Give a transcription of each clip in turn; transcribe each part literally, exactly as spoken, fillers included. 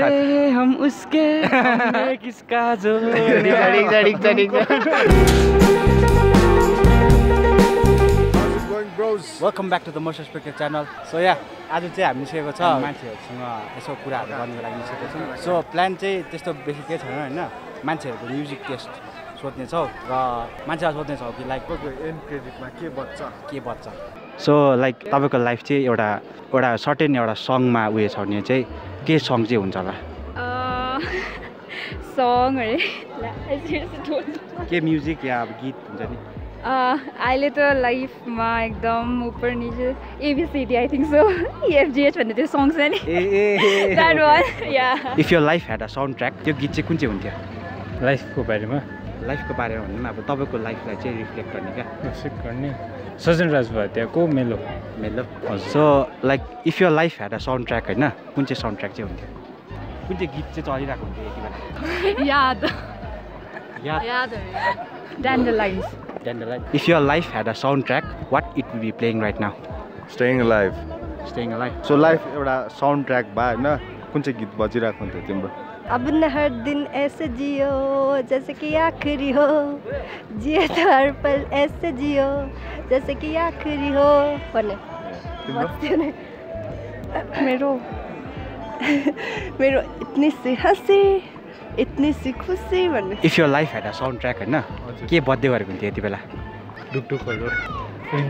They हम उसके हमने किसका जो Welcome back to the Motion Speakers Channel. So yeah, आज चाहिँ हामी निस्केको छ मान्छेहरूसँग यसो कुराहरु गर्नको लागि निस्केको छौं. So plan चाहिँ त्यस्तो बेसी के छैन हैन. मान्छेहरुको म्युजिक टेस्ट सोध्ने छौ र मान्छेहरु सोध्ने छौ कि लाइक एन्ड क्रेडिटमा के बच्छ के बच्छ. So like तपाईको लाइफ चाहिँ एउटा एउटा सर्टेन एउटा सङमा उयो छ नि चाहिँ के सङ चाहिँ हुन्छ होला? अ सङ रे के म्युजिक या गीत हुन्छ नि. Uh, I live a life, my dumb, upper niche, A B C D, I think so. E F G H when the songs and that one, yeah. If your life had a soundtrack, your gitche kunche huntia. Life ko baare ma. Life ko baare ma. Na ab tabe ko life lai chay reflect karne ka. Reflect karne. Sajan Rajbhatia ko melo. Melo. So like if your life had a soundtrack, hai na kunche soundtrack chay huntia. Kunche gitche chali rakhuntia eki bana. Yaad. Yaad. Yaad. Dandelions. Dandelions. If your life had a soundtrack, what it would be playing right now? Staying Alive. Staying Alive. So life एउटा soundtrack बा हैन कुन चाहिँ गीत बजिराको हुन्छ तिम्रो? अब न हर दिन ऐसे जियो जैसे कि आखिरी हो. जिए त हर पल ऐसे जियो जैसे कि आखिरी हो. भने तिम्रो मेरो मेरो इतनी सी हंसी इतनी सी खुशी भन्ने. If your life had a soundtrack हैन के बर्थडे गरेको हुन्थ्यो यति बेला? ढुकढुकहरु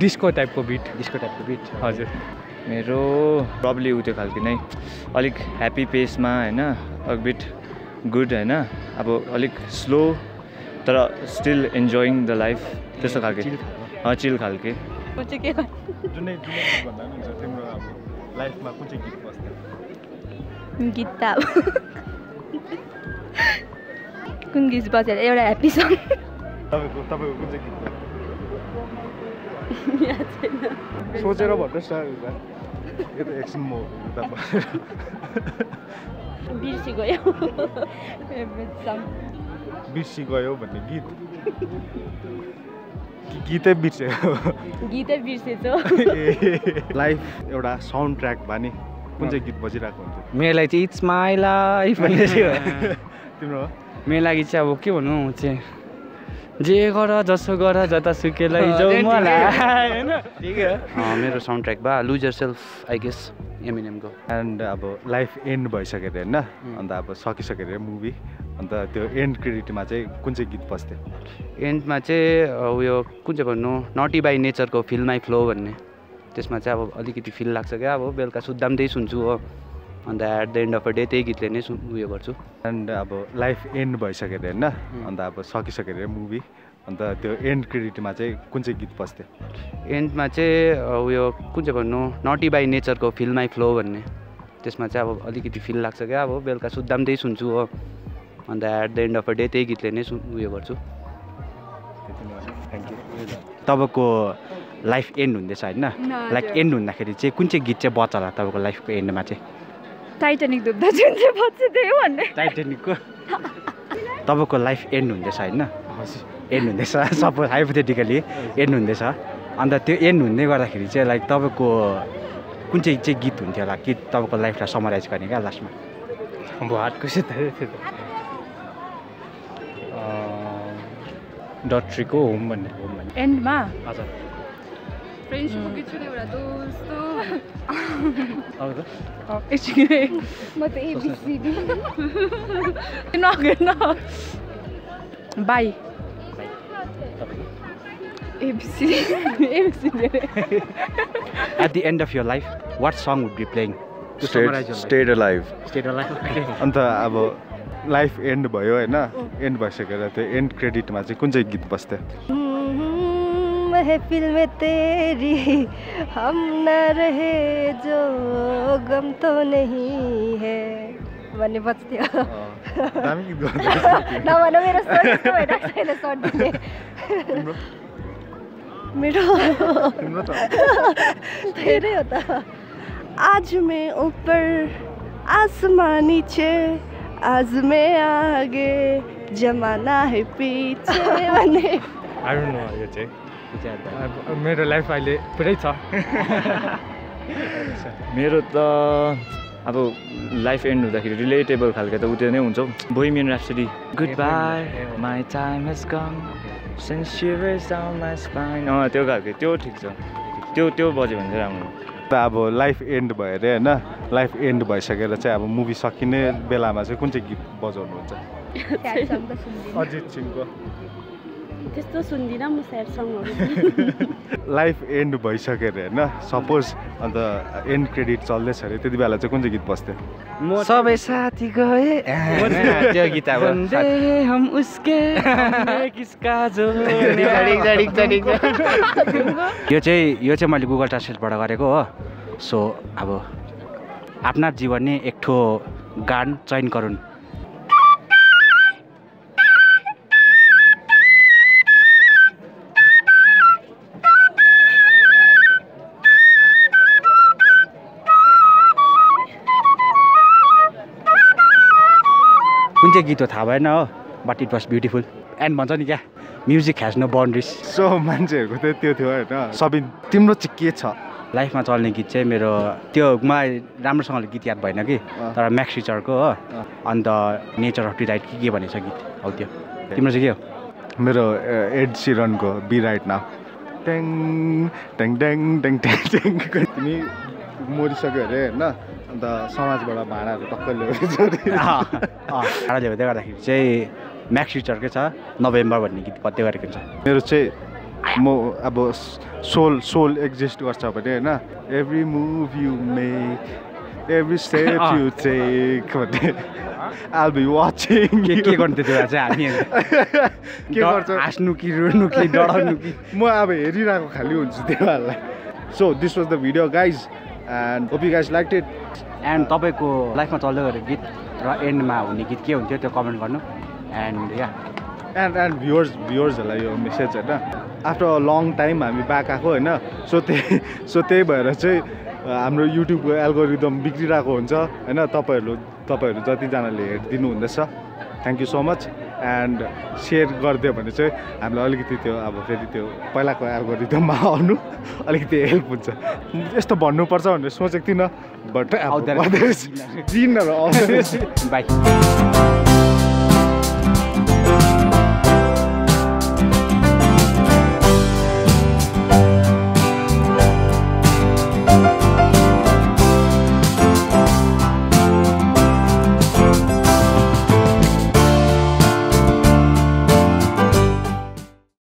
डिस्को टाइपको बीट. डिस्को टाइपको बीट हजुर. मेरो प्रब्लि उते खालको नै अलिक ह्यापी पेसमा हैन अ बिट गुड हैन अब अलिक स्लो तर स्टिल एन्जॉयिङ द लाइफ त्यस्तो खालको अ चिल खालको कुन चाहिँ के जुनै जुनै भन्दा हुन्छ तिम्रो अब लाइफमा कुन चाहिँ गीत बस्छ? गीत त कुन गीत बजेर एउटा ह्यापी सङ तपाईको तपाईको कुन चाहिँ गीत याद छैन सोचेर भन्नुस् न यो त एकछिन म उता बिर्सि गयो बिर्सि गयो भन्ने गीत गीतै बिर्सेको गीतै बिर्सेछौ लाइफ एउटा साउन्ड ट्र्याक बानी कुन चाहिँ गीत बजिराको हुन्छ? मेरो लागि चाहिँ इट्स माई लाइफ भन्ने थियो तिम्रो. मेरो लागि चाहिँ अब के भन्नु चाहिँ जे गर जसो गर जता सुके लैजाऊ मलाई हैन ठीक हो. मेरो साउन्ड ट्र्याक बा lose yourself I guess Eminem को एन्ड अब लाइफ एन्ड भइसक्यो हैन अनि त अब सकिसक्यो रे मुभी अनि त त्यो एन्ड क्रेडिटमा चाहिँ कुन चाहिँ गीत बज्थ्यो? एन्डमा चाहिँ उयो कुन चाहिँ भन्नु नटी बाइ नेचरको फिल माई फ्लो भन्ने त्यसमा चाहिँ अब अलिकति फिल लाग्छ क्या अब बेलुका सुत्दा पनि त्यही सुन्छु हो अन्त at the end of the day त्यही गीतले नै उयो गर्छु. एन्ड अब लाइफ एन्ड भइसक्यो हैन अन्त अब सकिसक्यो रे मुभी अन्त त्यो एन्ड क्रेडिटमा चाहिँ कुन चाहिँ गीत बज्थ्यो? एन्डमा चाहिँ उयो कुन चाहिँ भन्नु नटी बाइ नेचरको फिल माई फ्लो भन्ने त्यसमा चाहिँ अब अलिकति फिल लाग्छ क्या अब बेलुका सुत्दा पनि त्यही सुन्छु हो अन्त at the end of the day त्यही गीतले नै उयो गर्छु. Thank you. तपाईँको लाइफ एन्ड हुँदैछ हैन लाइक एन्ड हुँदाखेरि चाहिँ कुन चाहिँ गीत चाहिँ बच्छ होला तपाईको लाइफको एन्डमा चाहिँ? टाइटानिक डुब्दा जुन चाहिँ बच्छ त्यही भन्ने. टाइटानिकको तपाईको लाइफ एन्ड हुँदैछ हैन एन्ड हुँदैछ सपोज हाइपोथेटिकली एन्ड हुँदैछ अन्त त्यो एन्ड हुँदै गर्दाखेरि चाहिँ लाइक तपाईको कुन चाहिँ चाहिँ गीत हुन्थ्यो होला कि तपाईको लाइफलाई समराइज गर्ने क्या लास्टमा? अब हार्डको छ त्यो डट्रीको होम भन्ने होम भन्ने एन्डमा हजुर At the end of your life, what song would be playing? Stayed, stayed alive. Stayed alive. अन्त अब लाइफ एन्ड भयो हैन एन्ड भइसकेर त्यो एन्ड क्रेडिटमा चाहिँ कुन चाहिँ गीत बज्थ्यो? महफिल में तेरी हम न रहे जो गम तो नहीं है भन्ने बच्थ्यो. नभन मेरो सोच होइन छैन सड्दिने मेरो धेरै हो त आज मैं ऊपर आसमान नीचे आज मैं आगे जमाना है पीछे भन्ने. I don't know यो चाहिँ मेरो लाइफ अहिले पुरै छ. मेरो त अब लाइफ एन्ड हुँदाखेरि रिलेटेबल खालको त उते नै हुन्छ Bohemian Rhapsody goodbye my time has come since you raise down my spine अँ त्यो खालको त्यो ठिक छ त्यो त्यो बज्यो भने चाहिँ राम्रो त अब लाइफ एन्ड भयो अरे होइन लाइफ एन्ड भइसकेर चाहिँ अब मुभी सकिने बेलामा चाहिँ कुन चाहिँ गीत बजाउनुहुन्छ अजित सिंहको त्यस्तो सुन्दिनँ म स्याड सङहरू लाइफ एन्ड भइसक्यो अरे हैन सपोज अन्त एन्ड क्रेडिट चल्दैछ अरे त्यति बेला चाहिँ कुन चाहिँ गीत बज्थ्यो म सबै साथी गए त्यो गीत अब हम उसके किसका जो यो चाहिँ यो चाहिँ मैले गुगल ट्रान्सलेटबाट गरेको हो सो अब आफ्ना जीवन नै एक ठो गान चयन गरौँ गीत हो थाहा भएन हो but it was beautiful and भन्छ नि क्या music has no boundaries so मान्छेहरूको त त्यो थियो होइन सबै तिम्रो चाहिँ के छ लाइफमा चल्ने गीत चाहिँ मेरो त्यो मलाई राम्रोसँगले गीत याद भएन कि तर म्याक्स रिचरको हो अन्त नेचर अफ डिजाइट के के भनेछ गीत हौ त्यो तिम्रो चाहिँ के हो मेरो एड सिरनको बी राइट नाउ ट्याङ ट्याङ ट्याङ ट्याङ ट्याङ तिमी मरिसक्यो अरे होइन अन्त समाजबाट भाँडाहरू टक्क ल्याउँदै गर्दाखेरि चाहिँ म्याक्स रिचरकै छ नोभेम्बर भन्ने गीत पत्ते गरेको हुन्छ मेरो चाहिँ म अब सोल सोल एक्जिस्ट गर्छ भने होइन every move you make every step you take भन्ने I'll be watching के के गर्नु त्यो चाहिँ हामी के गर्छ हाँस्नु कि रुनु कि डराउनु कि म अब हेरिरहेको खाली हुन्छु त्योहरूलाई so this was the video guys and hope you guys liked it and तपाईको लाइफमा चल्दै गरेको गीत र एन्डमा हुने गीत के हुन्थ्यो त्यो कमेन्ट गर्नु एन्ड या एन्ड एन्ड भ्युवर्स भ्युवर्सहरूलाई यो मेसेज होइन आफ्टर अ लङ टाइम हामी ब्याक आएको होइन सो त्यही सो त्यही भएर चाहिँ हाम्रो युट्युबको एल्गोरिदम बिग्रिरहेको हुन्छ होइन तपाईँहरू तपाईँहरू जतिजनाले हेरिदिनु हुँदैछ thank you so much and share गरिदियो भने चाहिँ हामीलाई अलिकति त्यो अब फेरि त्यो पहिलाको एल्गोरिदममा आउनु अलिकति हेल्प हुन्छ यस्तो भन्नुपर्छ भनेर सोचेको थिइनँ बट जिनहरू आउँदैन बाई